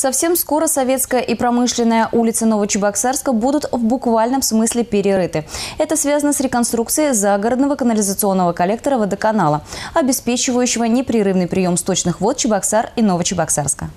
Совсем скоро Советская и Промышленная улицы Новочебоксарска будут в буквальном смысле перерыты. Это связано с реконструкцией загородного канализационного коллектора водоканала, обеспечивающего непрерывный прием сточных вод Чебоксар и Новочебоксарска.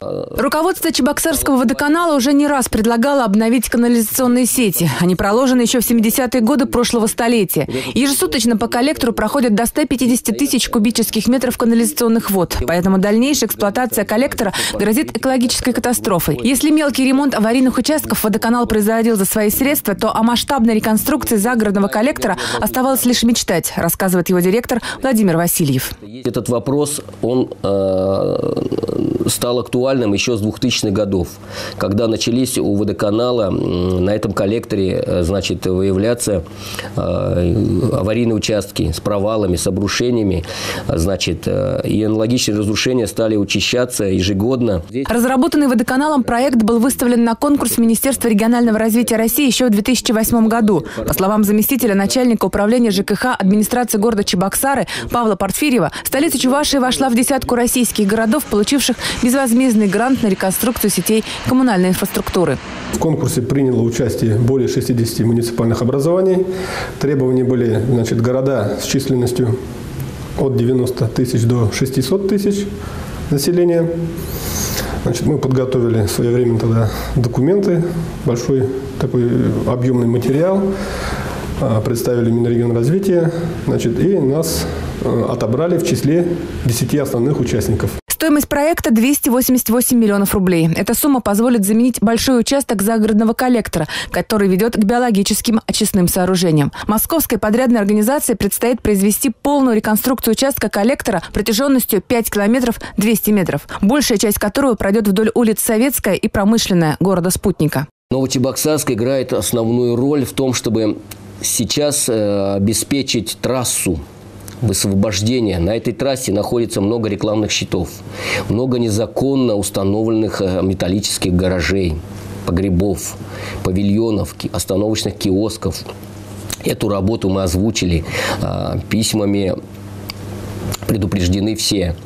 Руководство Чебоксарского водоканала уже не раз предлагало обновить канализационные сети. Они проложены еще в 70-е годы прошлого столетия. Ежесуточно по коллектору проходят до 150 тысяч кубических метров канализационных вод. Поэтому дальнейшая эксплуатация коллектора грозит экологической катастрофой. Если мелкий ремонт аварийных участков водоканал производил за свои средства, то о масштабной реконструкции загородного коллектора оставалось лишь мечтать, рассказывает его директор Владимир Васильев. Этот вопрос, он стал актуальным еще с 2000-х годов, когда начались у водоканала на этом коллекторе, значит, выявляться аварийные участки с провалами, с обрушениями, значит, и аналогичные разрушения стали учащаться ежегодно. Разработанный водоканалом проект был выставлен на конкурс Министерства регионального развития России еще в 2008 году. По словам заместителя начальника управления ЖКХ администрации города Чебоксары Павла Портфирьева, столица Чувашии вошла в десятку российских городов, получивших безвозмездные грант на реконструкцию сетей коммунальной инфраструктуры. В конкурсе приняло участие более 60 муниципальных образований. Требования были, значит, города с численностью от 90 тысяч до 600 тысяч населения. Значит, мы подготовили в свое время тогда документы, большой такой объемный материал, представили Минрегионразвития, значит, и нас отобрали в числе 10 основных участников. Стоимость проекта – 288 миллионов рублей. Эта сумма позволит заменить большой участок загородного коллектора, который ведет к биологическим очистным сооружениям. Московской подрядной организации предстоит произвести полную реконструкцию участка коллектора протяженностью 5 километров 200 метров, большая часть которого пройдет вдоль улиц Советская и Промышленная города-спутника. Новочебоксарск играет основную роль в том, чтобы сейчас обеспечить трассу высвобождения. На этой трассе находится много рекламных щитов, много незаконно установленных металлических гаражей, погребов, павильонов, остановочных киосков. Эту работу мы озвучили письмами. Предупреждены все.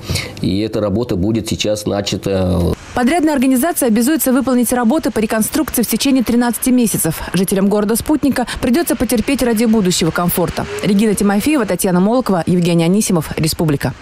И эта работа будет сейчас начата. Подрядная организация обязуется выполнить работы по реконструкции в течение 13 месяцев. Жителям города-спутника придется потерпеть ради будущего комфорта. Регина Тимофеева, Татьяна Молокова, Евгений Анисимов, Республика.